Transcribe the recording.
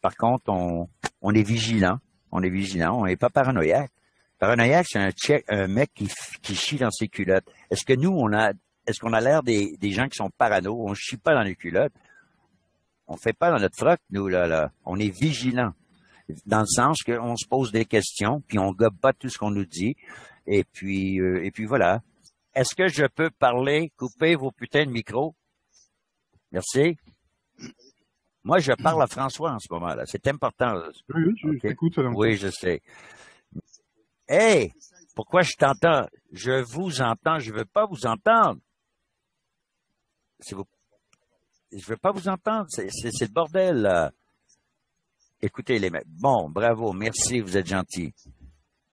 Par contre, on est vigilant. On est vigilant. On n'est pas paranoïaque. Paranoïaque, c'est un mec qui chie dans ses culottes. Est-ce que nous, est-ce qu'on a l'air des gens qui sont parano? On chie pas dans les culottes. On fait pas dans notre froc, nous, là. On est vigilant. Dans le sens qu'on se pose des questions, puis on gobe pas tout ce qu'on nous dit. Et puis voilà. Est-ce que je peux parler, couper vos putains de micros? Merci. Moi, je parle à François en ce moment-là. C'est important. Là. Oui, je t'écoute. Okay. Oui, je sais. Hey! Pourquoi je t'entends? Je vous entends. Je veux pas vous entendre. Je veux pas vous entendre. C'est le bordel, là. Écoutez les mecs. Bon, bravo. Merci. Vous êtes gentils.